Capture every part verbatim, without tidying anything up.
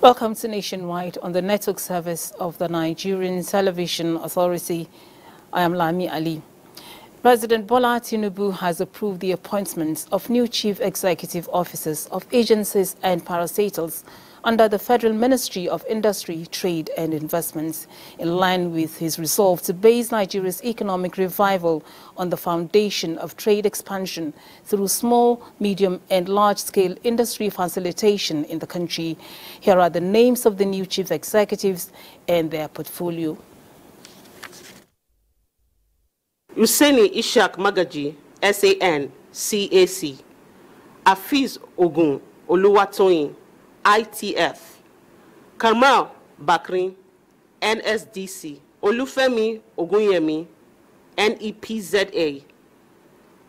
Welcome to Nationwide on the network service of the Nigerian Television Authority. I am Lami Ali. President Bola Tinubu has approved the appointments of new chief executive officers of agencies and parastatals under the Federal Ministry of Industry, Trade and Investments, in line with his resolve to base Nigeria's economic revival on the foundation of trade expansion through small, medium and large-scale industry facilitation in the country. Here are the names of the new chief executives and their portfolio. Useni Ishak Magaji, S A N C A C. Afiz Ogun Oluwatoyin, I T F. Carmel Bakrin, N S D C. Olufemi Ogunyemi, N E P Z A.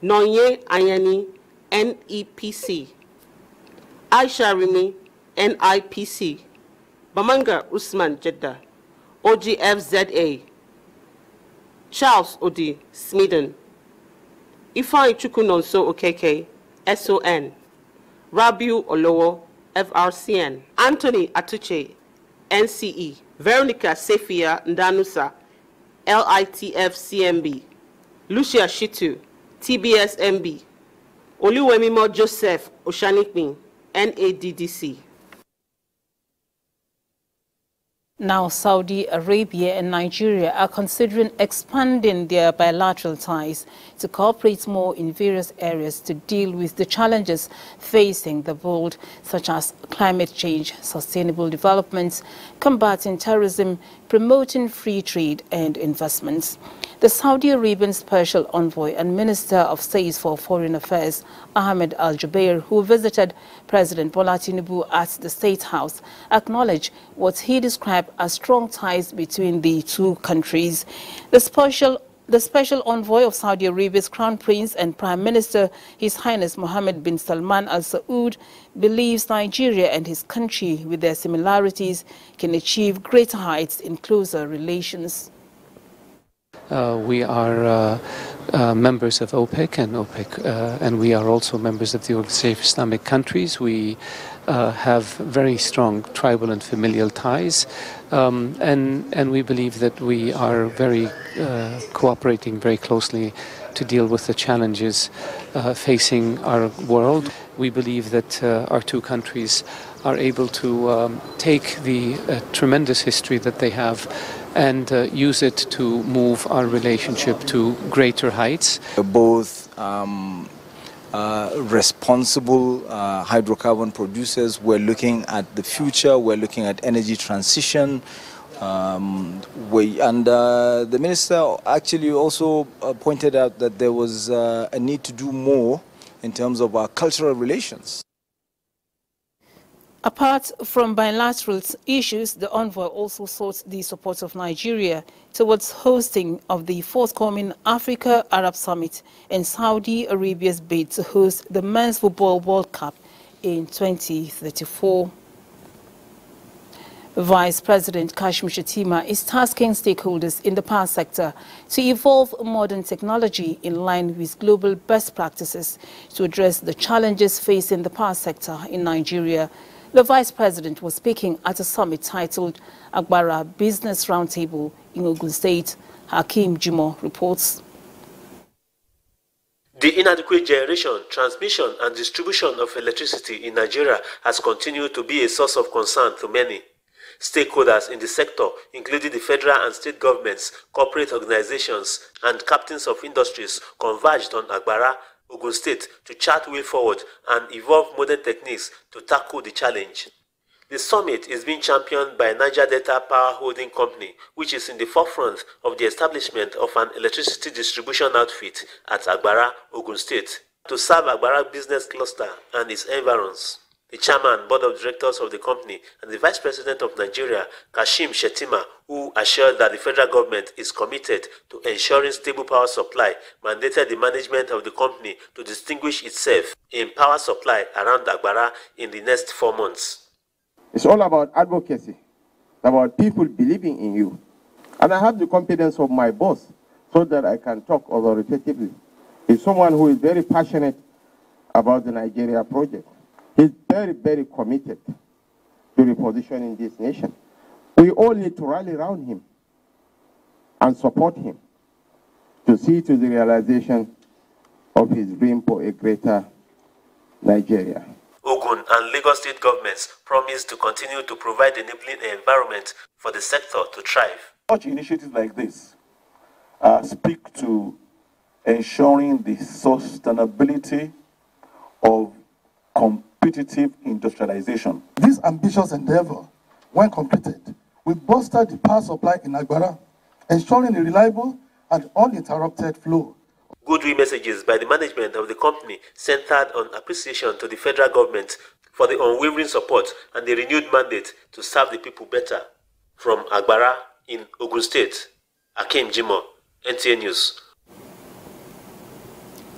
Nonye Ayeni, N E P C. Aisha Rimi, N I P C. Bamanga Usman Jeddah, O G F Z A. Charles Odi, Smeden. Ifai Chukunonso Okeke, S O N. Rabiu Oloo, F R C N. Anthony Atuche, N C E. Veronica Safia Ndanusa, L I T F C M B. Lucia Shitu, T B S M B. Oluwemimo Joseph Oshanikmi, N A D D C. Now Saudi Arabia and Nigeria are considering expanding their bilateral ties to cooperate more in various areas to deal with the challenges facing the world, such as climate change, sustainable development, combating terrorism, promoting free trade and investments. The Saudi Arabian Special Envoy and Minister of State for Foreign Affairs, Ahmed Al-Jubeir, who visited President Bola Tinubu at the State House, acknowledged what he described as strong ties between the two countries. The special The special envoy of Saudi Arabia's Crown Prince and Prime Minister, His Highness Mohammed bin Salman Al Saud, believes Nigeria and his country, with their similarities, can achieve greater heights in closer relations. Uh, we are uh, uh, members of OPEC and OPEC, uh, and we are also members of the Organisation of Islamic Countries. We uh, have very strong tribal and familial ties, um, and, and we believe that we are very uh, cooperating very closely to deal with the challenges uh, facing our world. We believe that uh, our two countries are able to um, take the uh, tremendous history that they have and uh, use it to move our relationship to greater heights. Both um, uh, responsible uh, hydrocarbon producers. We're looking at the future, we're looking at energy transition. Um, we, and uh, the minister actually also uh, pointed out that there was uh, a need to do more in terms of our cultural relations. Apart from bilateral issues, the envoy also sought the support of Nigeria towards hosting of the forthcoming Africa-Arab Summit and Saudi Arabia's bid to host the Men's Football World Cup in twenty thirty-four. Vice President Kashim Shettima is tasking stakeholders in the power sector to evolve modern technology in line with global best practices to address the challenges facing the power sector in Nigeria. The Vice President was speaking at a summit titled Agbara Business Roundtable in Ogun State. Akeem Jimoh reports. The inadequate generation, transmission and distribution of electricity in Nigeria has continued to be a source of concern to many. Stakeholders in the sector, including the federal and state governments, corporate organizations and captains of industries, converged on Agbara, Ogun State, to chart way forward and evolve modern techniques to tackle the challenge. The summit is being championed by Niger Delta Power Holding Company, which is in the forefront of the establishment of an electricity distribution outfit at Agbara, Ogun State, to serve Agbara Business Cluster and its environs. The chairman, board of directors of the company, and the vice president of Nigeria, Kashim Shettima, who assured that the federal government is committed to ensuring stable power supply, mandated the management of the company to distinguish itself in power supply around Agbara in the next four months. It's all about advocacy, about people believing in you. And I have the confidence of my boss so that I can talk authoritatively. He's someone who is very passionate about the Nigeria project. He's very, very committed to repositioning this nation. We all need to rally around him and support him to see to the realization of his dream for a greater Nigeria. Ogun and Lagos state governments promise to continue to provide enabling environment for the sector to thrive. Such initiatives like this uh, speak to ensuring the sustainability of competitive industrialization. This ambitious endeavor, when completed, will bolster the power supply in Agbara, ensuring a reliable and uninterrupted flow. Goodwill messages by the management of the company centered on appreciation to the federal government for the unwavering support and the renewed mandate to serve the people better. From Agbara in Ogun State, Akeem Jimoh, N T N News.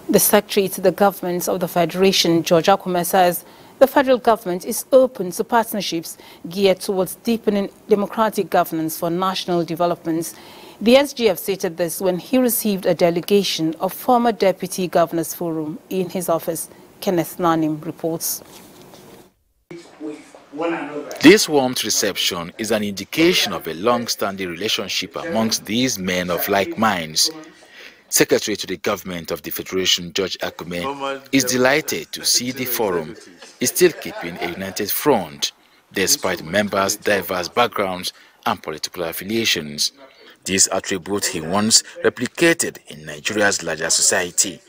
The Secretary to the Governments of the Federation, George Akume, says the federal government is open to partnerships geared towards deepening democratic governance for national developments. The S G F stated this when he received a delegation of former Deputy Governors Forum in his office. Kenneth Nanim reports. This warm reception is an indication of a long-standing relationship amongst these men of like minds. Secretary to the Government of the Federation, George Akume, is delighted to see the forum is still keeping a united front, despite members' diverse backgrounds and political affiliations. This attribute he once replicated in Nigeria's larger society.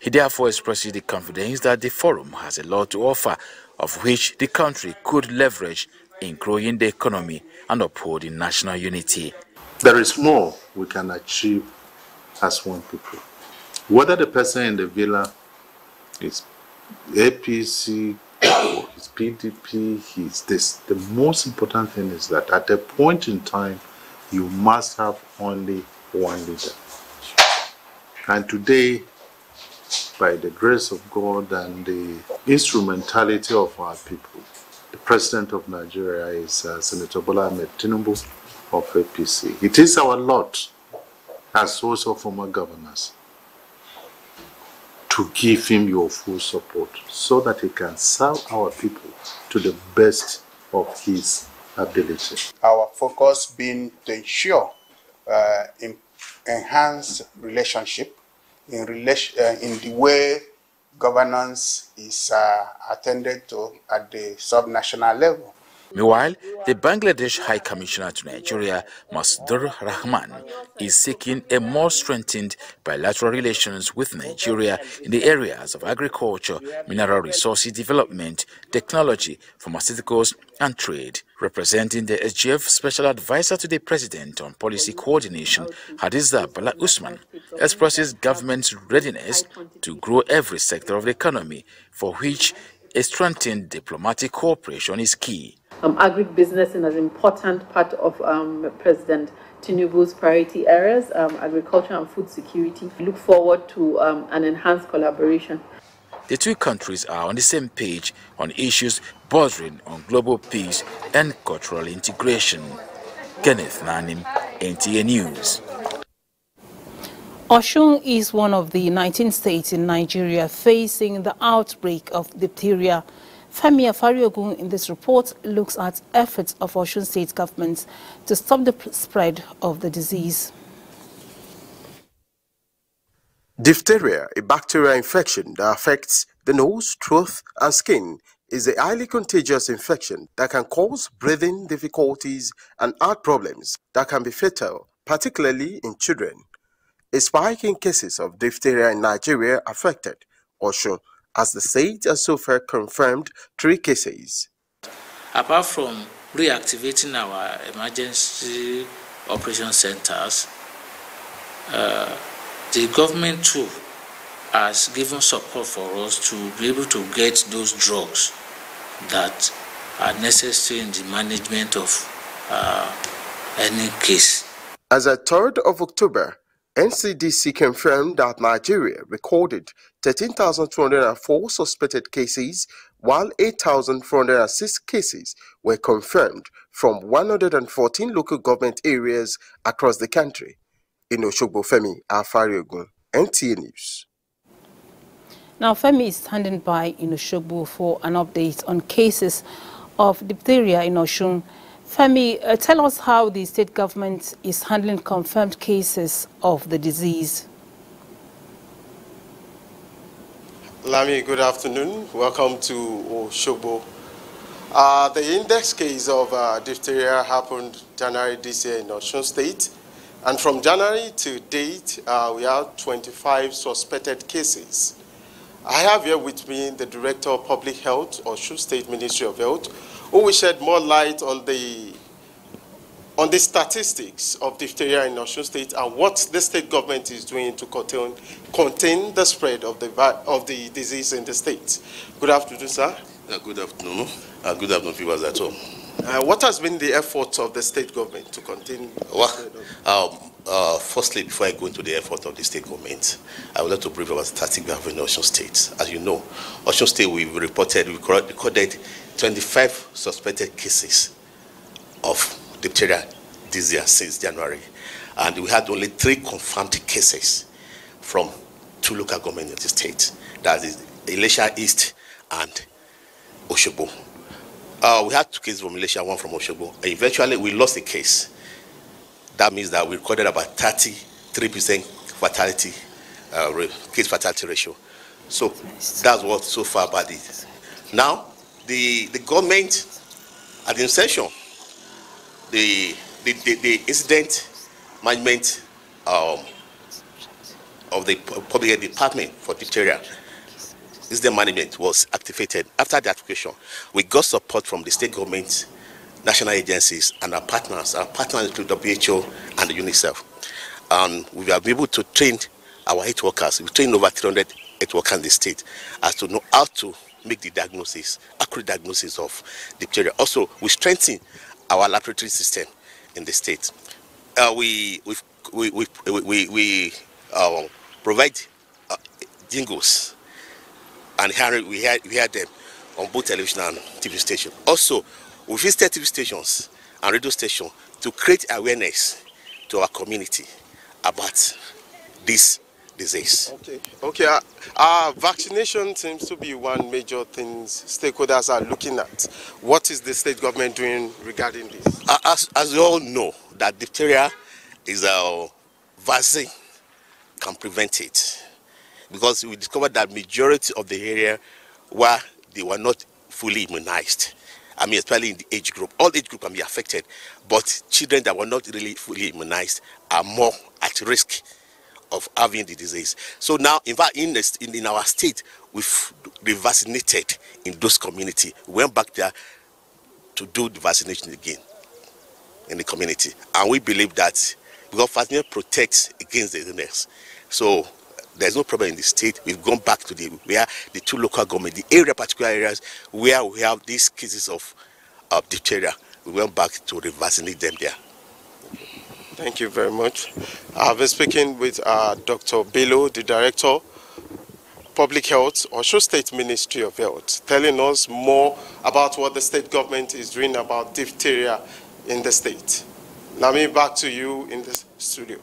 He therefore expresses the confidence that the forum has a lot to offer, of which the country could leverage in growing the economy and upholding national unity. There is more we can achieve as one people. Whether the person in the villa is A P C or is P D P, he's this. The most important thing is that at a point in time, you must have only one leader. And today, by the grace of God and the instrumentality of our people, the President of Nigeria is uh, Senator Bola Tinubu of A P C. It is our lot, as also former governors, to give him your full support so that he can serve our people to the best of his ability. Our focus being to ensure uh, in, enhanced relationship in, relation, uh, in the way governance is uh, attended to at the subnational level. Meanwhile, the Bangladesh High Commissioner to Nigeria, Masdur Rahman, is seeking a more strengthened bilateral relations with Nigeria in the areas of agriculture, mineral resources development, technology, pharmaceuticals, and trade. Representing the S G F Special Advisor to the President on Policy Coordination, Hadiza Bala Usman, expresses government's readiness to grow every sector of the economy, for which a strengthened diplomatic cooperation is key. Um, agribusiness is an important part of um, President Tinubu's priority areas, um, agriculture and food security. We look forward to um, an enhanced collaboration. The two countries are on the same page on issues bordering on global peace and cultural integration. Kenneth Nanim, N T N News. Osun is one of the nineteen states in Nigeria facing the outbreak of diphtheria. Femi Afariogun in this report looks at efforts of Osun state governments to stop the spread of the disease. Diphtheria, a bacterial infection that affects the nose, throat and skin, is a highly contagious infection that can cause breathing difficulties and heart problems that can be fatal, particularly in children. A spike in cases of diphtheria in Nigeria affected Osun, as the state has so far confirmed three cases. apart from reactivating our emergency operation centers, uh, the government too has given support for us to be able to get those drugs that are necessary in the management of uh, any case. As at third of October, N C D C confirmed that Nigeria recorded thirteen thousand two hundred four suspected cases, while eight thousand four hundred six cases were confirmed from one hundred fourteen local government areas across the country. In Osogbo, Femi Afariogun, N T A News. Now, Femi is standing by in Osogbo for an update on cases of diphtheria in Osun. Femi, uh, tell us how the state government is handling confirmed cases of the disease. Lami, good afternoon. Welcome to Osogbo. Uh, the index case of uh, diphtheria happened January this year in Osun State. And from January to date, uh, we have twenty-five suspected cases. I have here with me the Director of Public Health, Osun State Ministry of Health, who will shed more light on the, on the statistics of diphtheria in Osun State and what the state government is doing to contain, contain the spread of the, of the disease in the state. Good afternoon, sir. Uh, good afternoon. Uh, good afternoon, viewers at home. Uh, what has been the efforts of the state government to contain the spread of um, Uh, firstly, before I go into the effort of the state government, I would like to brief about the statistics we have in Osun State. As you know, Osun State, we reported, we recorded twenty-five suspected cases of diphtheria this year since January. And we had only three confirmed cases from two local governments in the state. That is Ilesha East and Osogbo. Uh, we had two cases from Ilesha, one from Osogbo. And eventually, we lost a case. That means that we recorded about thirty-three percent fatality, uh, case fatality ratio. So that's what so far about it. Now, the, the government at the inception, the, the, the, the incident management um, of the public health department for diphtheria, incident management was activated. After the application, we got support from the state government, national agencies, and our partners. Our partners include W H O and UNICEF. Um, we have been able to train our health workers. We trained over three hundred health workers in the state as to know how to make the diagnosis, accurate diagnosis of diphtheria. Also, we strengthen our laboratory system in the state. Uh, we we we we we, we uh, provide uh, jingles, and hearing, we hear we hear them on both television and T V station. Also, we visited T V stations and radio stations to create awareness to our community about this disease. Okay, okay. Uh, uh, vaccination seems to be one major thing stakeholders are looking at. What is the state government doing regarding this? Uh, as, as we all know, that diphtheria is a vaccine can prevent it, because we discovered that majority of the area where they were not fully immunized. I mean, especially in the age group. All age group can be affected, but children that were not really fully immunized are more at risk of having the disease. So now, in fact, in, the, in, in our state, we've revaccinated in those communities. We went back there to do the vaccination again in the community. And we believe that because vaccination protects against the illness. So there's no problem in the state. We've gone back to the where the two local government, the area, particular areas where we have these cases of, of diphtheria. We went back to revaccinate them there. Thank you very much. I've been speaking with uh, Doctor Bello, the Director, Public Health, Osun State Ministry of Health, telling us more about what the state government is doing about diphtheria in the state. Nami, back to you in the studio.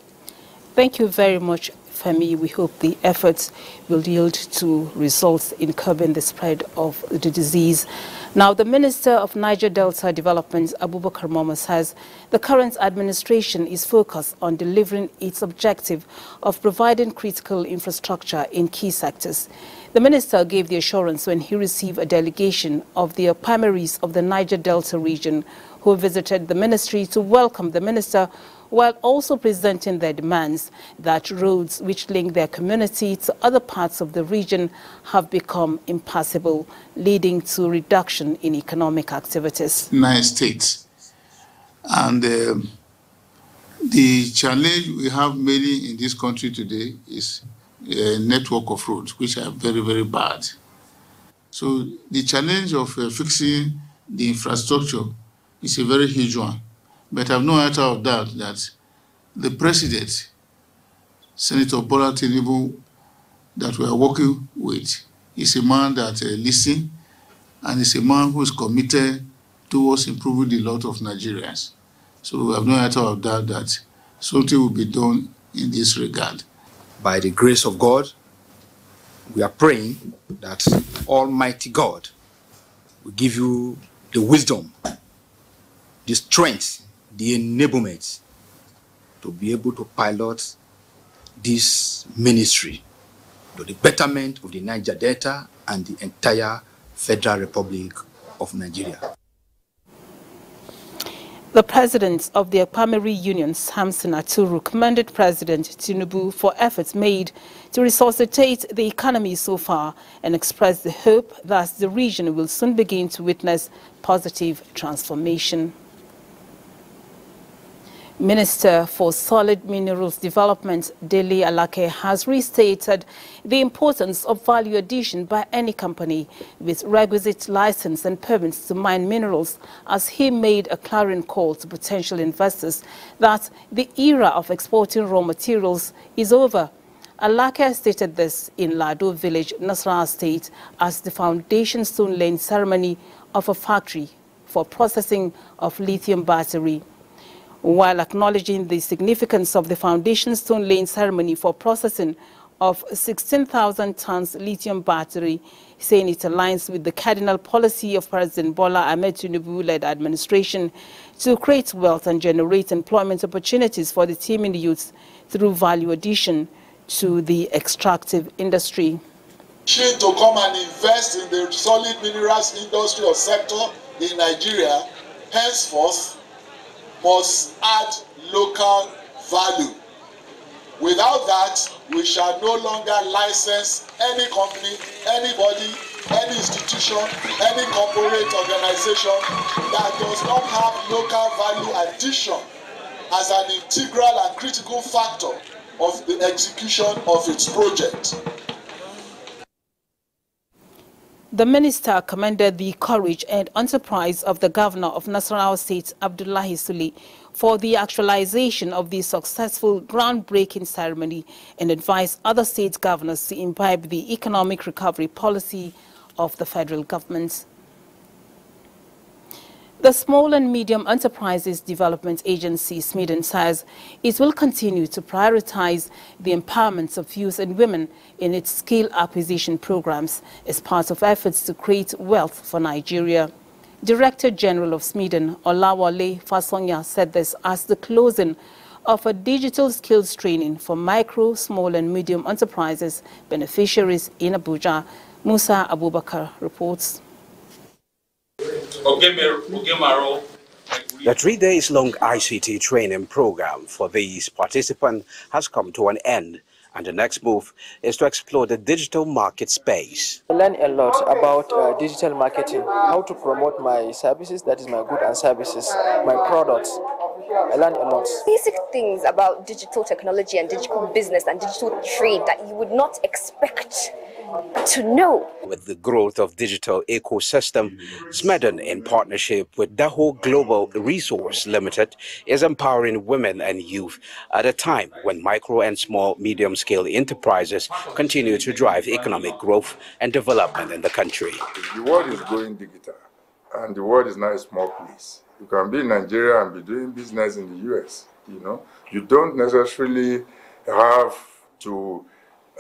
Thank you very much, Femi. We hope the efforts will yield to results in curbing the spread of the disease. Now, the Minister of Niger Delta Development, Abu Bakr, says the current administration is focused on delivering its objective of providing critical infrastructure in key sectors. The minister gave the assurance when he received a delegation of the primaries of the Niger Delta region who visited the ministry to welcome the minister, while also presenting their demands that roads which link their community to other parts of the region have become impassable, leading to reduction in economic activities. Nine states. And uh, the challenge we have mainly in this country today is a network of roads, which are very, very bad. So the challenge of uh, fixing the infrastructure is a very huge one. But I have no matter of doubt that the president, Senator Bola Tinubu, that we are working with, is a man that uh, listens and is a man who is committed towards improving the lot of Nigerians. So we have no matter of doubt that something will be done in this regard. By the grace of God, we are praying that Almighty God will give you the wisdom, the strength, the enablement to be able to pilot this ministry to the betterment of the Niger Delta and the entire Federal Republic of Nigeria. The president of the Apamiri Union, Samson Aturu, commended President Tinubu for efforts made to resuscitate the economy so far and expressed the hope that the region will soon begin to witness positive transformation. Minister for Solid Minerals Development, Dele Alake, has restated the importance of value addition by any company with requisite license and permits to mine minerals, as he made a clarion call to potential investors that the era of exporting raw materials is over. Alake stated this in Lado Village, Nasarawa State, as the foundation stone laying ceremony of a factory for processing of lithium battery. While acknowledging the significance of the foundation stone laying ceremony for processing of sixteen thousand tons lithium battery, saying it aligns with the cardinal policy of President Bola Ahmed Tinubu-led administration to create wealth and generate employment opportunities for the teeming youth through value addition to the extractive industry. To come and invest in the solid minerals industry or sector in Nigeria, henceforth, must add local value. Without that, we shall no longer license any company, anybody, any institution, any corporate organization that does not have local value addition as an integral and critical factor of the execution of its project. The minister commended the courage and enterprise of the governor of Nasarawa State, Abdullahi Sule, for the actualization of the successful groundbreaking ceremony and advised other state governors to imbibe the economic recovery policy of the federal government. The Small and Medium Enterprises Development Agency, SMEDEN, says it will continue to prioritize the empowerment of youth and women in its skill acquisition programs as part of efforts to create wealth for Nigeria. Director General of SMEDEN, Olawale Fasonya, said this as the closing of a digital skills training for micro, small and medium enterprises beneficiaries in Abuja. Musa Abubakar reports. The three days long I C T training program for these participants has come to an end, and the next move is to explore the digital market space. I learned a lot about uh, digital marketing, how to promote my services, that is my goods and services, my products. I learned a lot. Basic things about digital technology and digital business and digital trade that you would not expect to know. With the growth of digital ecosystem, SMEDEN, in partnership with Daho Global Resource Limited, is empowering women and youth at a time when micro and small medium-scale enterprises continue to drive economic growth and development in the country. The world is going digital, and the world is not a small place. You can be in Nigeria and be doing business in the U S, you know. You don't necessarily have to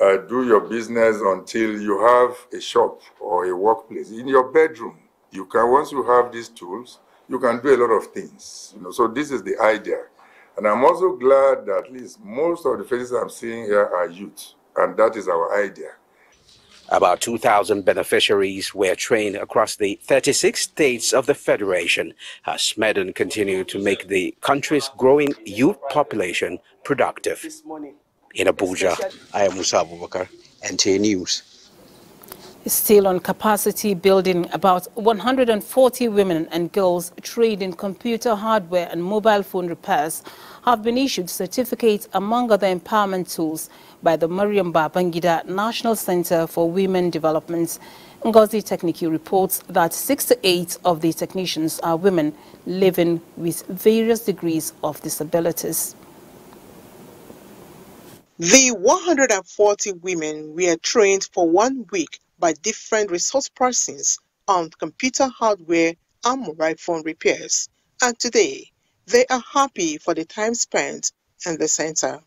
Uh, do your business until you have a shop or a workplace. In your bedroom, you can, once you have these tools, you can do a lot of things. You know, so this is the idea. And I'm also glad that at least most of the faces I'm seeing here are youth, and that is our idea. About two thousand beneficiaries were trained across the thirty-six states of the Federation as Medan continued to make the country's growing youth population productive. In Abuja, I am Musa Abubakar, N T A News. Still on capacity building, about one hundred forty women and girls trained in computer hardware and mobile phone repairs have been issued certificates among other empowerment tools by the Mariam Babangida National Center for Women Development. Ngozi Techniki reports that six to eight of the technicians are women living with various degrees of disabilities. The one hundred forty women were trained for one week by different resource persons on computer hardware and mobile phone repairs, and today they are happy for the time spent in the center.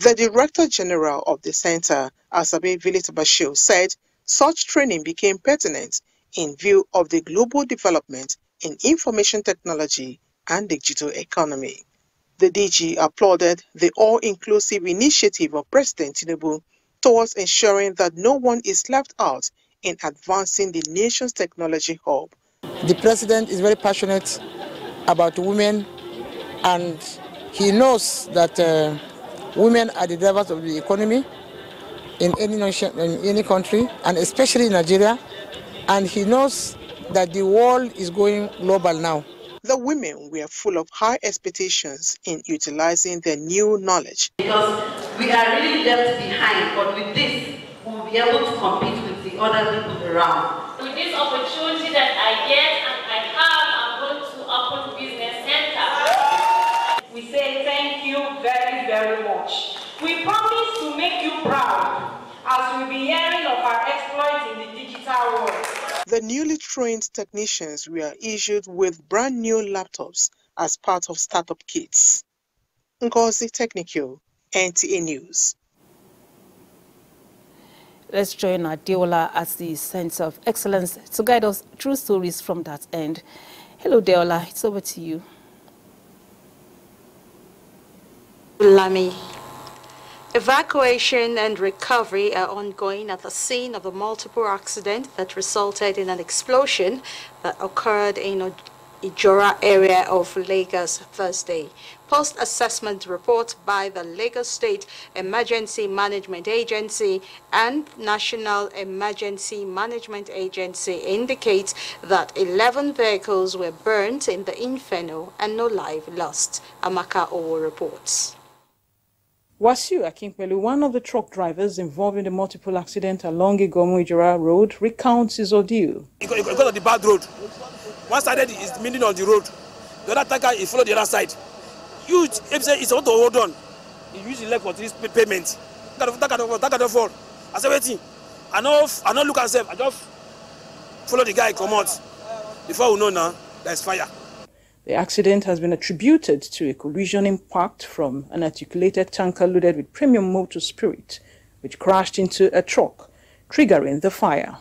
The Director General of the center, Asabe Vilitabashu, said such training became pertinent in view of the global development in information technology and digital economy. The D G applauded the all-inclusive initiative of President Tinubu towards ensuring that no one is left out in advancing the nation's technology hub. The president is very passionate about women, and he knows that uh, women are the drivers of the economy in any nation, in any country, and especially in Nigeria, and he knows that the world is going global now. The women were full of high expectations in utilizing their new knowledge. Because we are really left behind, but with this, we will be able to compete with the other people around. With this opportunity that I get and I have, I'm going to open business center. We say thank you very, very much. We promise to make you proud as we'll be hearing of our exploits in the digital world. The newly trained technicians were issued with brand new laptops as part of startup kits. Ngozi Techniki, N T A News. Let's join Adeola at the Centre of Excellence to guide us through stories from that end. Hello, Deola, it's over to you. Lami. Evacuation and recovery are ongoing at the scene of a multiple accident that resulted in an explosion that occurred in Ijora area of Lagos Thursday. Post-assessment report by the Lagos State Emergency Management Agency and National Emergency Management Agency indicates that eleven vehicles were burnt in the inferno and no life lost. Amaka Owo reports. Wasiu Akinpelu, one of the truck drivers involved in the multiple accident along Igomu-Ijora Road, recounts his ordeal. Because of the bad road, one sided is meaning on the road, the other tanker is followed the other side. You, it's not to hold on, you use the leg for this payment. That cannot fall. I said, waiting. I don't look at myself, I just follow the guy, come out. Before we know now, there's fire. The accident has been attributed to a collision impact from an articulated tanker loaded with premium motor spirit, which crashed into a truck, triggering the fire.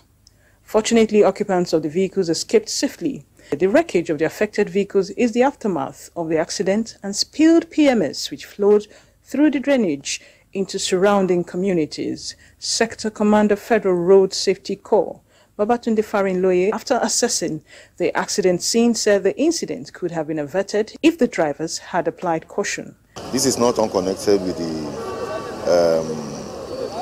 Fortunately, occupants of the vehicles escaped safely. The wreckage of the affected vehicles is the aftermath of the accident and spilled P M S, which flowed through the drainage into surrounding communities. Sector Commander Federal Road Safety Corps Babatunde Farinloye, after assessing the accident scene, said the incident could have been averted if the drivers had applied caution. This is not unconnected with the, um,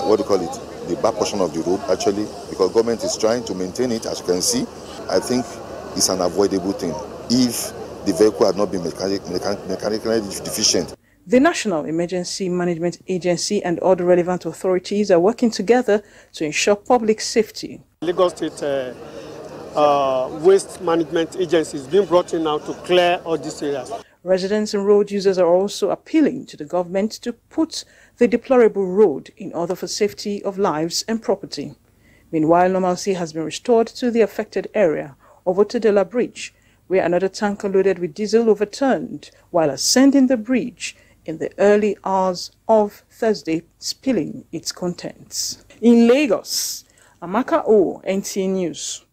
what do you call it, the back portion of the road, actually, because government is trying to maintain it, as you can see. I think it's an avoidable thing if the vehicle had not been mechanic, mechanic, mechanically deficient. The National Emergency Management Agency and all the relevant authorities are working together to ensure public safety. Lagos State uh, uh, Waste Management Agency is being brought in now to clear all these areas. Residents and road users are also appealing to the government to put the deplorable road in order for safety of lives and property. Meanwhile, normalcy has been restored to the affected area of Otedela Bridge, where another tanker loaded with diesel overturned while ascending the bridge in the early hours of Thursday, spilling its contents. In Lagos, Amaka Owo, N T A News.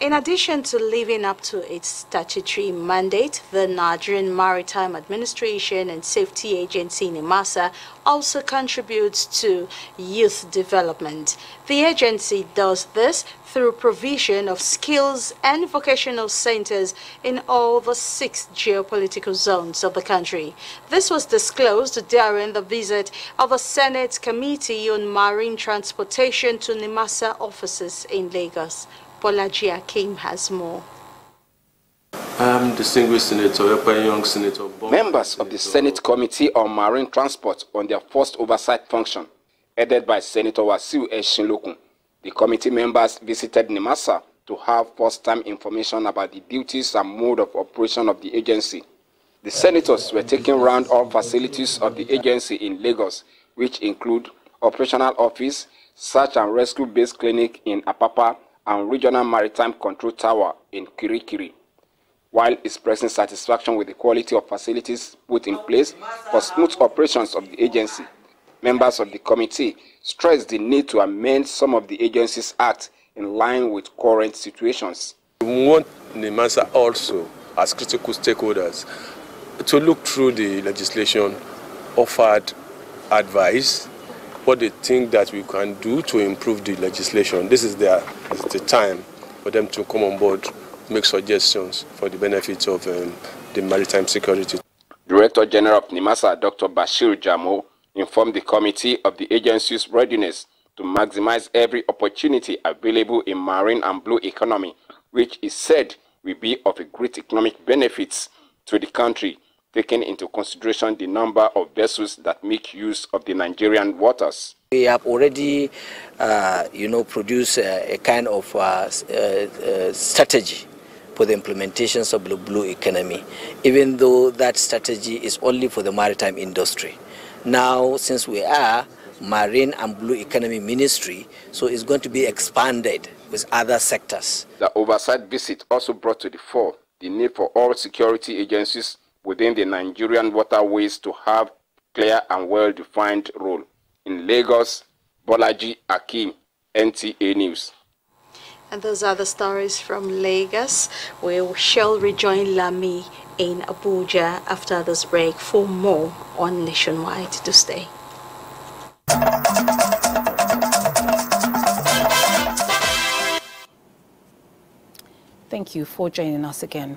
In addition to living up to its statutory mandate, the Nigerian Maritime Administration and Safety Agency (NIMASA) also contributes to youth development. The agency does this through provision of skills and vocational centers in all the six geopolitical zones of the country. This was disclosed during the visit of the Senate Committee on Marine Transportation to NIMASA offices in Lagos. Bolaji Akim has more. Um, distinguished Senator, young Senator. Members of the Senate Committee on Marine Transport on their first oversight function, headed by Senator Wasiu Eshinlokun, the committee members visited NIMASA to have first-time information about the duties and mode of operation of the agency. The senators were taking round all facilities of the agency in Lagos, which include operational office, search and rescue base clinic in Apapa, and Regional Maritime Control Tower in Kirikiri. While expressing satisfaction with the quality of facilities put in place for smooth operations of the agency, members of the committee stressed the need to amend some of the agency's acts in line with current situations. We want NIMASA also, as critical stakeholders, to look through the legislation, offered advice, what they think that we can do to improve the legislation. This is their is the time for them to come on board, make suggestions for the benefit of um, the maritime security. Director General of NIMASA, Doctor Bashir Jamo, informed the committee of the agency's readiness to maximize every opportunity available in marine and blue economy, which is said will be of a great economic benefits to the country, taking into consideration the number of vessels that make use of the Nigerian waters. We have already, uh, you know, produced a, a kind of uh, uh, strategy for the implementations of the blue economy, even though that strategy is only for the maritime industry. Now, since we are Marine and Blue Economy Ministry, so it's going to be expanded with other sectors. The oversight visit also brought to the fore the need for all security agencies within the Nigerian waterways to have clear and well-defined role. In Lagos, Bolaji Akim, N T A News. And those are the stories from Lagos. We shall rejoin Lami in Abuja after this break for more on Nationwide to stay. Thank you for joining us again.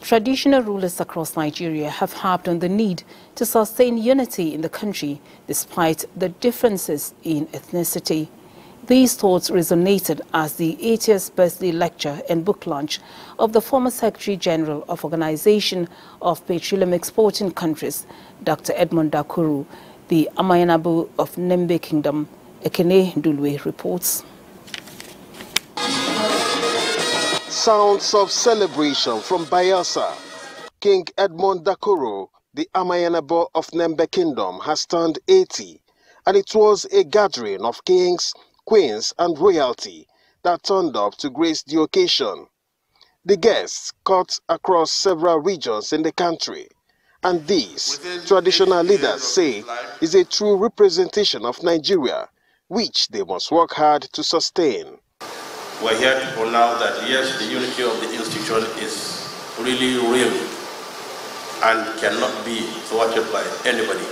Traditional rulers across Nigeria have harped on the need to sustain unity in the country despite the differences in ethnicity. These thoughts resonated as the eightieth birthday lecture and book launch of the former Secretary General of Organization of Petroleum Exporting Countries, Doctor Edmund Daukoru, the Amanyanabu of Nembe Kingdom. Ekene Ndulwe reports. Sounds of celebration from Bayelsa. King Edmund Daukoru, the Amanyanabu of Nembe Kingdom, has turned eighty, and it was a gathering of kings, queens, and royalty that turned up to grace the occasion. The guests cut across several regions in the country, and these traditional leaders say is a true representation of Nigeria, which they must work hard to sustain. We're here to now that yes, the unity of the institution is really real and cannot be thwarted by anybody.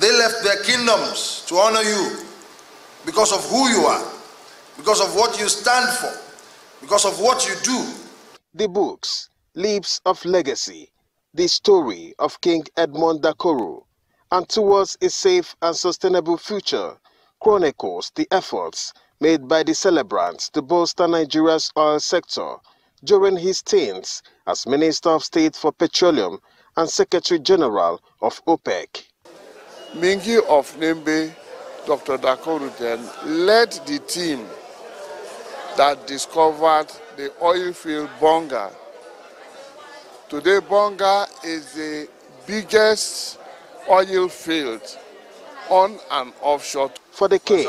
They left their kingdoms to honor you because of who you are, because of what you stand for, because of what you do. The books, Leaves of Legacy, the story of King Edmund Daukoru, and Towards a Safe and Sustainable Future, chronicles the efforts made by the celebrants to bolster Nigeria's oil sector during his stints as Minister of State for Petroleum and Secretary General of OPEC. Mingi of Nembe, Doctor Daukoru then led the team that discovered the oil field Bonga. Today Bonga is the biggest oil field on and offshore. For the king,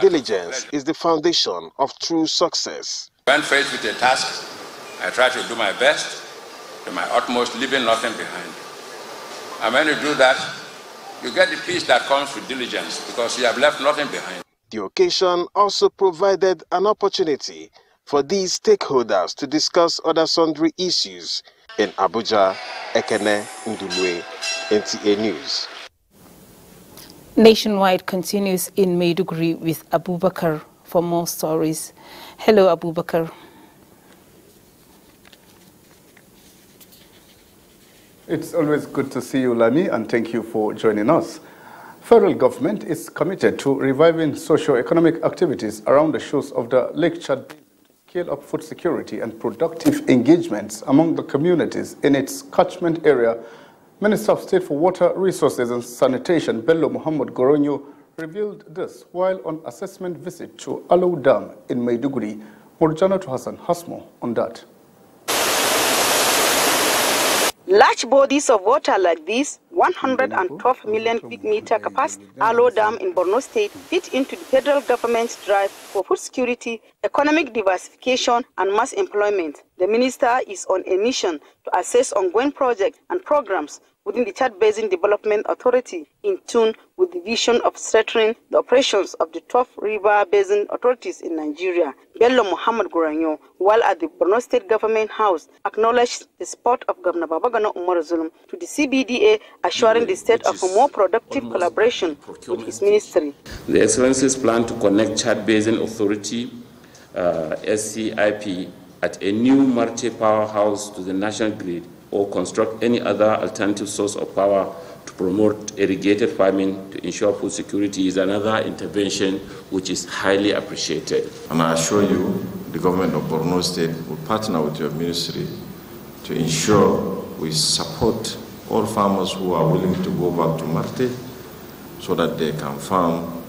diligence is the foundation of true success. When faced with a task, I try to do my best, to my utmost, leaving nothing behind. And when you do that, you get the peace that comes with diligence because you have left nothing behind. The occasion also provided an opportunity for these stakeholders to discuss other sundry issues in Abuja. Ekene Ndulwe, N T A News. Nationwide continues in Maiduguri with Abu Bakr for more stories. Hello, Abu Bakr. It's always good to see you, Lami, and thank you for joining us. Federal government is committed to reviving socio-economic activities around the shores of the Lake Chad to scale up food security and productive engagements among the communities in its catchment area. Minister of State for Water Resources and Sanitation, Bello Mohammed Goronyo, revealed this while on assessment visit to Alou Dam in Maiduguri. Murjanatu Hassan has more on that. Large bodies of water like this, one hundred twelve million cubic meter capacity, Alou Dam in Borno State, fit into the federal government's drive for food security, economic diversification, and mass employment. The minister is on a mission to assess ongoing projects and programs within the Chad Basin Development Authority, in tune with the vision of strengthening the operations of the twelve river basin authorities in Nigeria. Bello Mohammed Goronyo, while at the Borno State Government House, acknowledged the support of Governor Babagana Umar Zulum to the C B D A, assuring the state of a more productive collaboration with his ministry. The Excellency's plan to connect Chad Basin Authority, uh, S C I P, at a new multi-powerhouse to the national grid, or construct any other alternative source of power to promote irrigated farming to ensure food security is another intervention which is highly appreciated. And I assure you, the government of Borno State will partner with your ministry to ensure we support all farmers who are willing to go back to Marte so that they can farm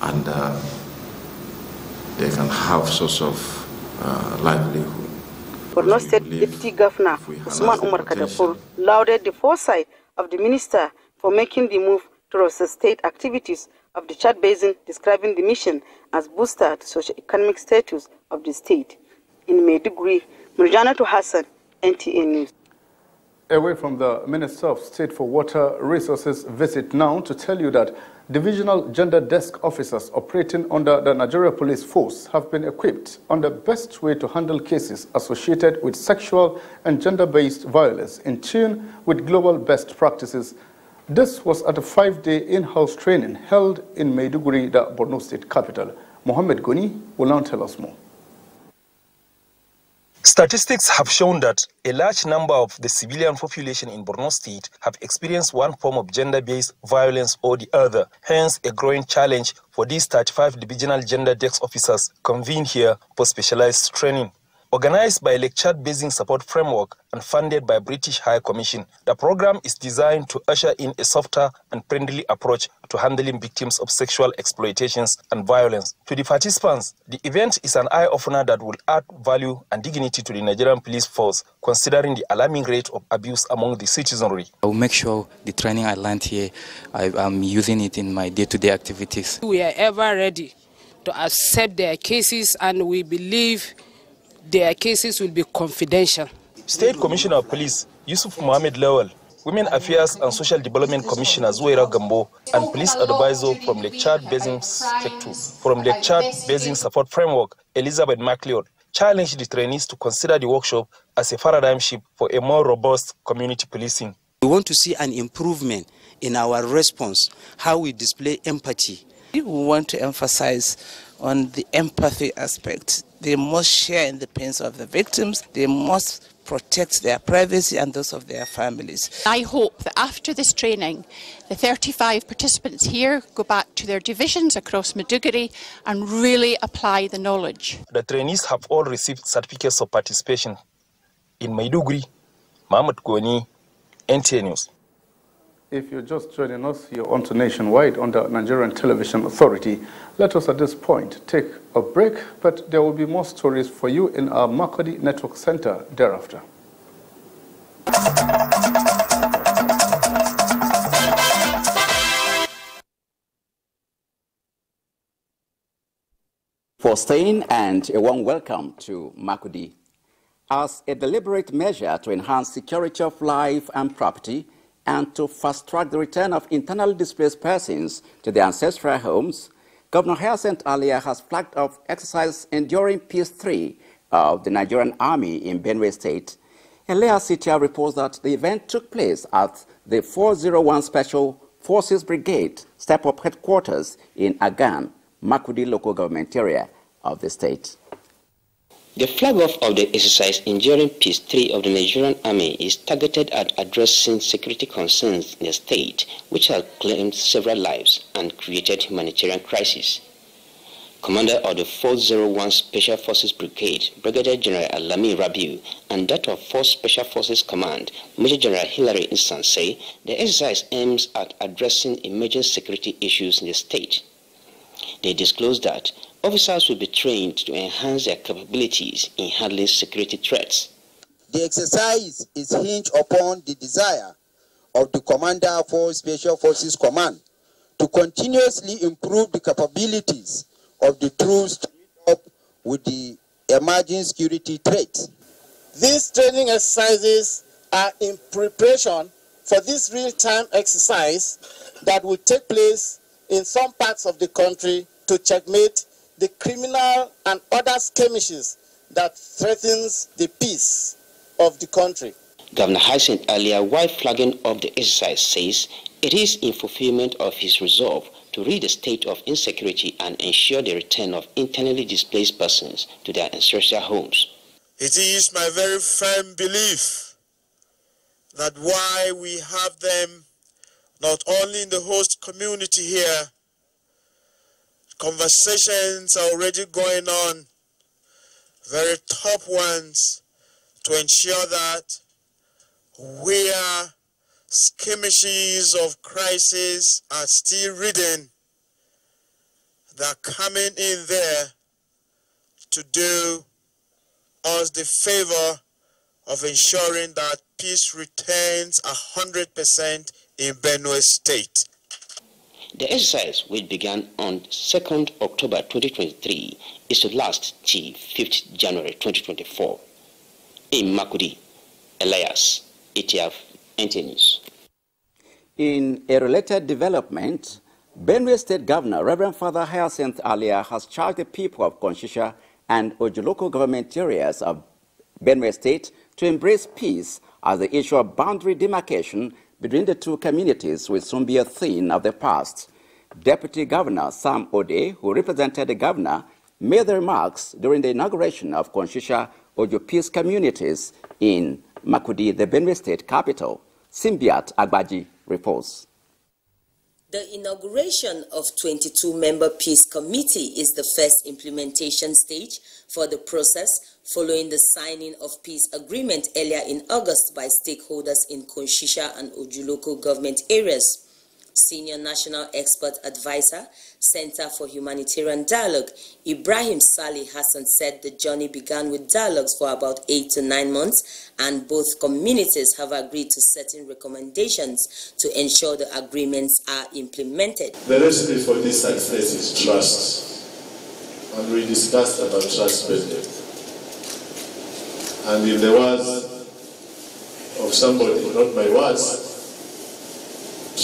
and uh, they can have source of uh, livelihood. Borno State Deputy Governor Usman Umar Kadafur lauded the foresight of the minister for making the move to sustain activities of the Chad Basin, describing the mission as booster to socio-economic status of the state. In Maiduguri, Murjanatu Hassan, N T A News. Away from the Minister of State for Water Resources visit now to tell you that divisional gender desk officers operating under the Nigeria Police Force have been equipped on the best way to handle cases associated with sexual and gender-based violence in tune with global best practices. This was at a five-day in-house training held in Maiduguri, the Borno State capital. Mohammed Goni will now tell us more. Statistics have shown that a large number of the civilian population in Borno State have experienced one form of gender-based violence or the other, hence a growing challenge for these thirty-five divisional gender desk officers convened here for specialized training. Organized by Lake Chad Basin Support Framework and funded by British High Commission, the program is designed to usher in a softer and friendly approach to handling victims of sexual exploitations and violence. To the participants, the event is an eye-opener that will add value and dignity to the Nigerian police force, considering the alarming rate of abuse among the citizenry. I will make sure the training I learned here, I am using it in my day-to-day activities. We are ever ready to accept their cases, and we believe their cases will be confidential. State Commissioner of Police Yusuf Mohammed Lawal, Women Affairs and Social Development Commissioner Zuwaira Gambo, and Police Advisor from Lake Chad Basin from Lake Chad Basin Support Framework, Elizabeth MacLeod, challenged the trainees to consider the workshop as a paradigm shift for a more robust community policing. We want to see an improvement in our response, how we display empathy. We want to emphasize on the empathy aspect. They must share in the pains of the victims. They must protect their privacy and those of their families. I hope that after this training, the thirty-five participants here go back to their divisions across Maiduguri and really apply the knowledge. The trainees have all received certificates of participation. In Maiduguri, Mohammed Goni, N T A News. If you're just joining us, you're on to Nationwide on the Nigerian Television Authority. Let us at this point take a break, but there will be more stories for you in our Makurdi Network Center thereafter. For staying, and a warm welcome to Makurdi. As a deliberate measure to enhance security of life and property, and to fast-track the return of internally displaced persons to their ancestral homes, Governor Hyacinth Alia has flagged off exercise Enduring Peace three of the Nigerian Army in Benue State. Alia C T R reports that the event took place at the four oh one Special Forces Brigade Step-Up Headquarters in Agan, Makudi local government area of the state. The flag-off of the exercise Enduring Peace three of the Nigerian Army is targeted at addressing security concerns in the state, which have claimed several lives and created humanitarian crisis. Commander of the four oh one Special Forces Brigade, Brigadier General Alami Rabiu, and that of fourth Special Forces Command, Major General Hilary Insan, say the exercise aims at addressing emerging security issues in the state. They disclosed that officers will be trained to enhance their capabilities in handling security threats. The exercise is hinged upon the desire of the Commander for Special Forces Command to continuously improve the capabilities of the troops to meet up with the emerging security threats. These training exercises are in preparation for this real-time exercise that will take place in some parts of the country to checkmate the criminal and other skirmishes that threatens the peace of the country. Governor Hyacinth Alia, while flagging up the exercise, says it is in fulfillment of his resolve to rid the state of insecurity and ensure the return of internally displaced persons to their ancestral homes. It is my very firm belief that why we have them not only in the host community here, conversations are already going on, very top ones, to ensure that where skirmishes of crisis are still ridden, they're coming in there to do us the favor of ensuring that peace returns one hundred percent in Benue State. The exercise, which began on second October twenty twenty-three, is to last till fifth January twenty twenty-four. In Makudi, Elias, E T F, N T N News. In a related development, Benue State Governor Reverend Father Hyacinth Alia has charged the people of Conshisha and Ojuloko government areas of Benue State to embrace peace, as the issue of boundary demarcation between the two communities will soon be a thing of the past. Deputy Governor Sam Odi, who represented the governor, made the remarks during the inauguration of Conshisha Ojo Peace communities in Makudi, the Benue State capital. Simbiat Agbaji reports. The inauguration of twenty-two member Peace Committee is the first implementation stage for the process following the signing of peace agreement earlier in August by stakeholders in Conshisha and Ojuloko government areas. Senior National Expert Advisor, Center for Humanitarian Dialogue, Ibrahim Sali Hassan said the journey began with dialogues for about eight to nine months, and both communities have agreed to certain recommendations to ensure the agreements are implemented. The recipe for this success is trust, and we discussed about trust project. And in the words of somebody, not my words,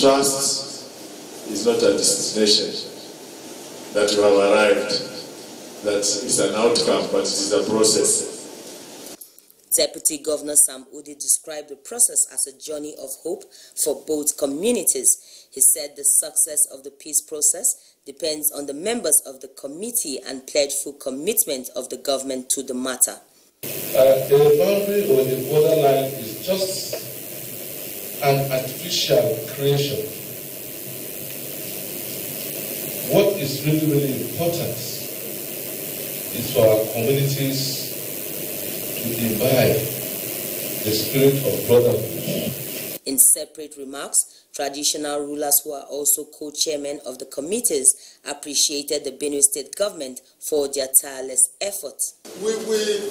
trust is not a destination that you have arrived, that is an outcome, but it is a process. Deputy Governor Sam Odi described the process as a journey of hope for both communities. He said the success of the peace process depends on the members of the committee and pledged full commitment of the government to the matter. Uh, the boundary or the borderline is just an artificial creation. What is really, really important is for our communities to imbibe the spirit of brotherhood. In separate remarks, traditional rulers who are also co-chairmen of the committees appreciated the Benue State government for their tireless efforts. We will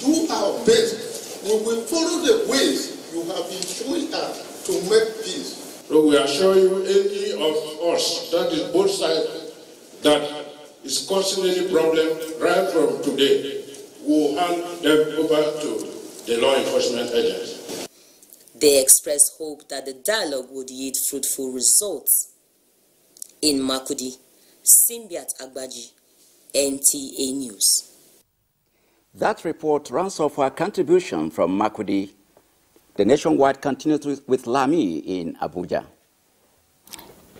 do our best. We will follow the ways you have been showing us to make peace. So we assure you, any of us, that is both sides, that is causing any problem right from today, will hand them over to the law enforcement agents. They expressed hope that the dialogue would yield fruitful results. In Makudi, Simbiat Agbaji, N T A News. That report runs off our contribution from Makurdi. The Nationwide continues with, with Lami in Abuja.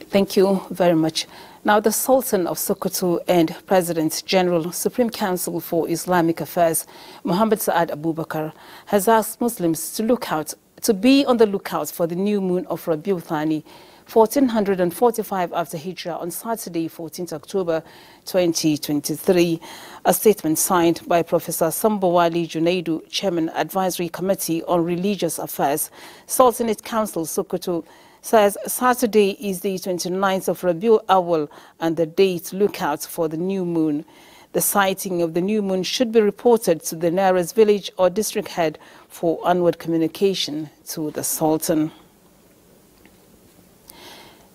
Thank you very much. Now, the Sultan of Sokoto and President General Supreme Council for Islamic Affairs, Muhammad Sa'ad Abubakar, has asked Muslims to look out, to be on the lookout for the new moon of Rabiu Thani, fourteen forty-five after Hijrah, on Saturday, fourteenth October twenty twenty-three. A statement signed by Professor Sambawali Junaidu, Chairman Advisory Committee on Religious Affairs, Sultanate Council, Sokoto, says Saturday is the twenty-ninth of Rabiul Awal and the day to look out for the new moon. The sighting of the new moon should be reported to the nearest village or district head for onward communication to the Sultan.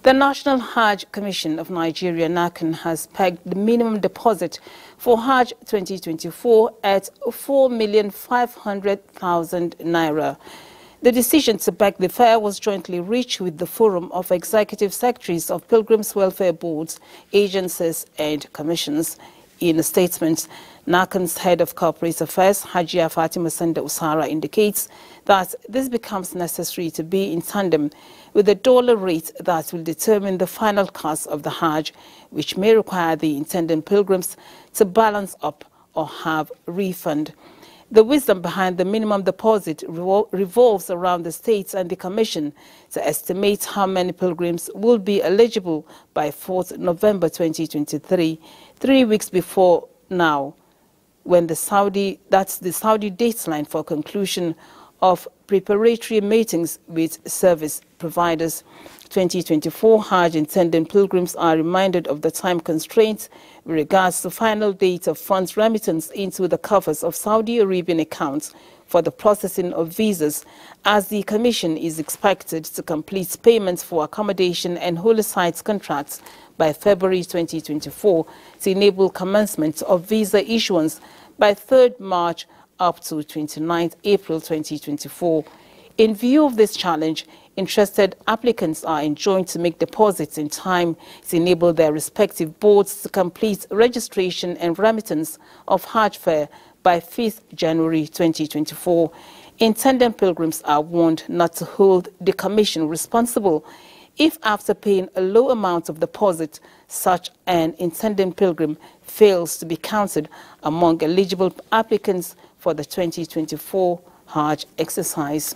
The National Hajj Commission of Nigeria, NACAN, has pegged the minimum deposit for Hajj twenty twenty-four at four million five hundred thousand naira. The decision to back the fair was jointly reached with the Forum of Executive Secretaries of Pilgrims' Welfare Boards, Agencies and Commissions. In a statement, NACAN's Head of Corporate Affairs, Hajia Fatima Sanda Usara, indicates that this becomes necessary to be in tandem with the dollar rate that will determine the final cost of the Hajj, which may require the intending pilgrims to balance up or have refund. The wisdom behind the minimum deposit revolves around the states and the Commission to estimate how many pilgrims will be eligible by fourth November twenty twenty-three, three weeks before now, when the Saudi, that's the Saudi dateline for conclusion of preparatory meetings with service providers. twenty twenty-four Hajj intending pilgrims are reminded of the time constraints with regards to final date of funds remittance into the coffers of Saudi Arabian accounts for the processing of visas, as the Commission is expected to complete payments for accommodation and holy sites contracts by February twenty twenty-four to enable commencement of visa issuance by third March up to twenty-ninth April twenty twenty-four. In view of this challenge, interested applicants are enjoined to make deposits in time to enable their respective boards to complete registration and remittance of Hajj fare by fifth January twenty twenty-four. Intending pilgrims are warned not to hold the Commission responsible if, after paying a low amount of deposit, such an intending pilgrim fails to be counted among eligible applicants for the twenty twenty-four Hajj exercise.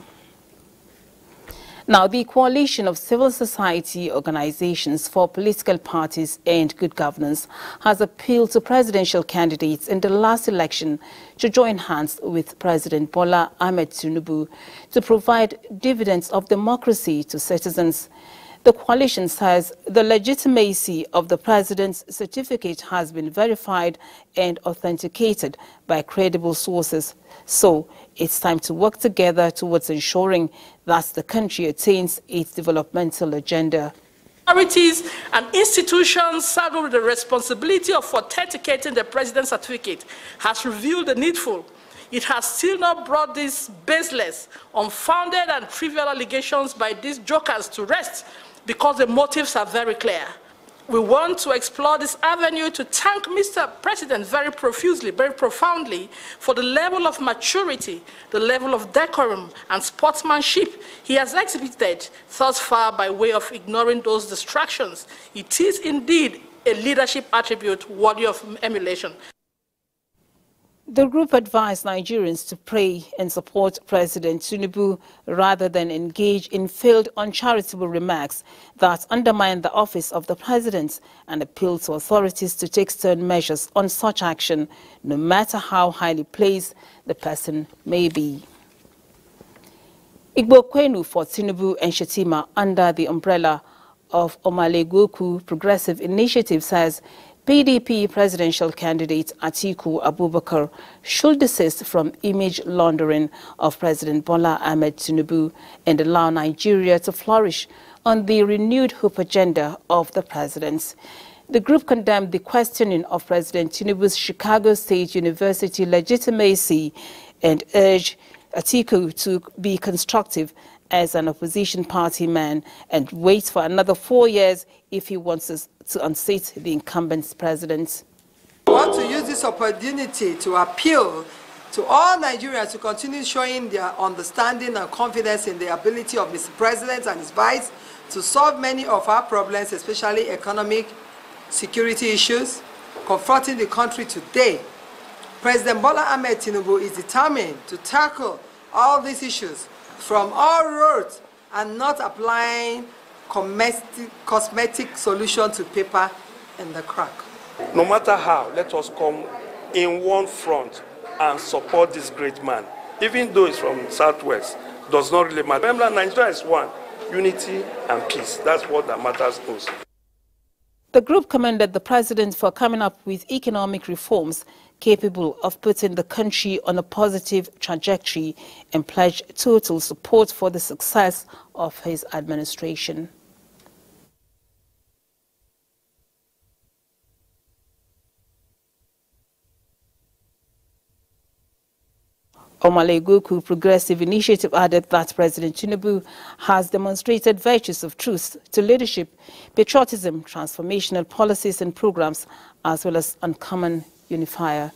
Now, the Coalition of Civil Society Organizations for Political Parties and Good Governance has appealed to presidential candidates in the last election to join hands with President Bola Ahmed Tinubu to provide dividends of democracy to citizens. The coalition says the legitimacy of the president's certificate has been verified and authenticated by credible sources. So it's time to work together towards ensuring that the country attains its developmental agenda. Authorities and institutions saddled with the responsibility of authenticating the president's certificate has revealed the needful. It has still not brought these baseless, unfounded and trivial allegations by these jokers to rest, because the motives are very clear. We want to explore this avenue to thank Mister President very profusely, very profoundly, for the level of maturity, the level of decorum and sportsmanship he has exhibited thus far by way of ignoring those distractions. It is indeed a leadership attribute worthy of emulation. The group advised Nigerians to pray and support President Tinubu rather than engage in failed uncharitable remarks that undermine the office of the president, and appeal to authorities to take stern measures on such action, no matter how highly placed the person may be. Igbokwenu for Tinubu and Shettima under the umbrella of Omalegoku Progressive Initiative says P D P presidential candidate Atiku Abubakar should desist from image laundering of President Bola Ahmed Tinubu and allow Nigeria to flourish on the renewed hope agenda of the president. The group condemned the questioning of President Tinubu's Chicago State University legitimacy and urged Atiku to be constructive as an opposition party man and wait for another four years if he wants us to unseat the incumbent president. I want to use this opportunity to appeal to all Nigerians to continue showing their understanding and confidence in the ability of Mister President and his vice to solve many of our problems, especially economic security issues confronting the country today. President Bola Ahmed Tinubu is determined to tackle all these issues from all roads and not applying cosmetic, cosmetic solution to paper and the crack. No matter how, let us come in one front and support this great man. Even though he's from Southwest, does not really matter. Remember, Nigeria is one. Unity and peace. That's what that matters most. The group commended the president for coming up with economic reforms capable of putting the country on a positive trajectory and pledged total support for the success of his administration. Omaleguku Progressive Initiative added that President Tinubu has demonstrated virtues of truth to leadership, patriotism, transformational policies and programs, as well as uncommon unifier.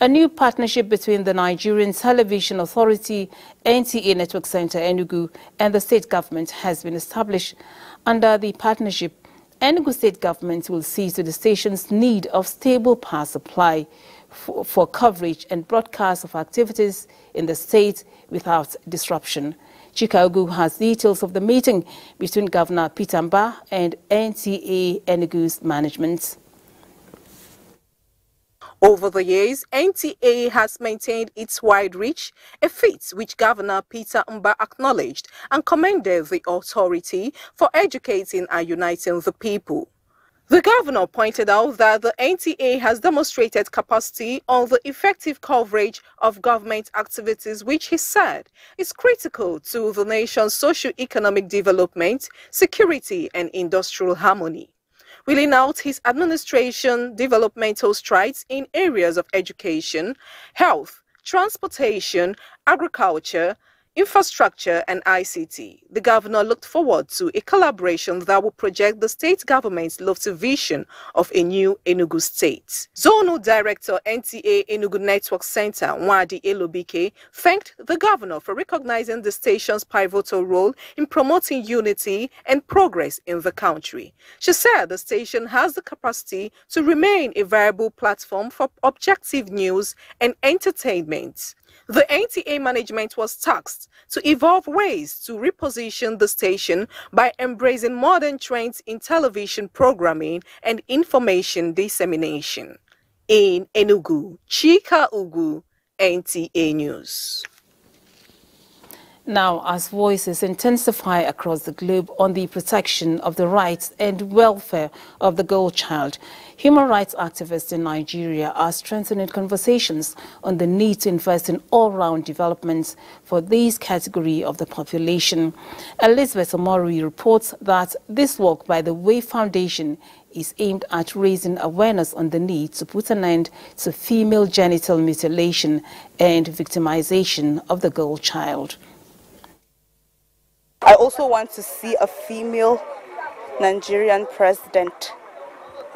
A new partnership between the Nigerian Television Authority, N T A Network Center Enugu, and the state government has been established. Under the partnership, Enugu state government will see to the station's need of stable power supply For, for coverage and broadcast of activities in the state without disruption. Chika Ugwu has details of the meeting between Governor Peter Mbah and N T A Enugu's management. Over the years, N T A has maintained its wide reach, a feat which Governor Peter Mbah acknowledged and commended the authority for educating and uniting the people. The governor pointed out that the N T A has demonstrated capacity on the effective coverage of government activities, which he said is critical to the nation's socio-economic development, security and industrial harmony. Wheeling out his administration developmental strides in areas of education, health, transportation, agriculture, infrastructure and I C T, the governor looked forward to a collaboration that will project the state government's lofty vision of a new Enugu state. Zonal Director N T A Enugu Network Center, Nwadi Elobike, thanked the governor for recognizing the station's pivotal role in promoting unity and progress in the country. She said the station has the capacity to remain a viable platform for objective news and entertainment. The N T A management was tasked to evolve ways to reposition the station by embracing modern trends in television programming and information dissemination. In Enugu, Chika Ugwu, N T A News. Now, as voices intensify across the globe on the protection of the rights and welfare of the girl child, human rights activists in Nigeria are strengthening conversations on the need to invest in all-round development for this category of the population. Elizabeth Omori reports that this work by the Way Foundation is aimed at raising awareness on the need to put an end to female genital mutilation and victimization of the girl child. I also want to see a female Nigerian president,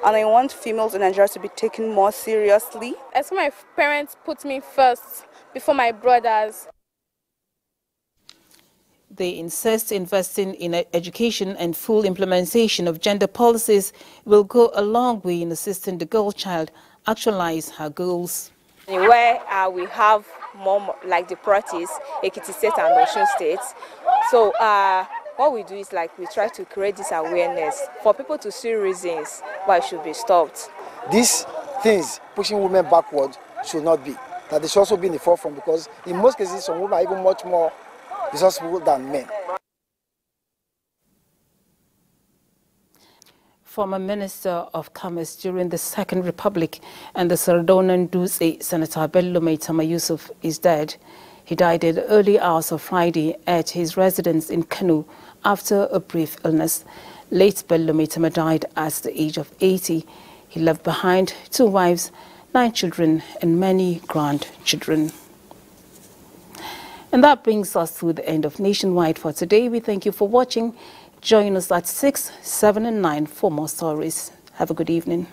and I want females in Nigeria to be taken more seriously. As my parents put me first before my brothers. They insist investing in education and full implementation of gender policies will go a long way in assisting the girl child actualize her goals. Where uh, we have more, like the properties, Ekiti State and Osun State. So uh, what we do is like we try to create this awareness for people to see reasons why it should be stopped. These things pushing women backward should not be. That they should also be in the forefront, because in most cases some women are even much more resourceful than men. Former Minister of Commerce during the Second Republic and the Sardonan Dutse Senator Bello Maitama Yusuf is dead. He died in the early hours of Friday at his residence in Kano after a brief illness. Late Bello Maitama died at the age of eighty. He left behind two wives, nine children and many grandchildren. And that brings us to the end of Nationwide for today. We thank you for watching. Join us at six, seven and nine for more stories. Have a good evening.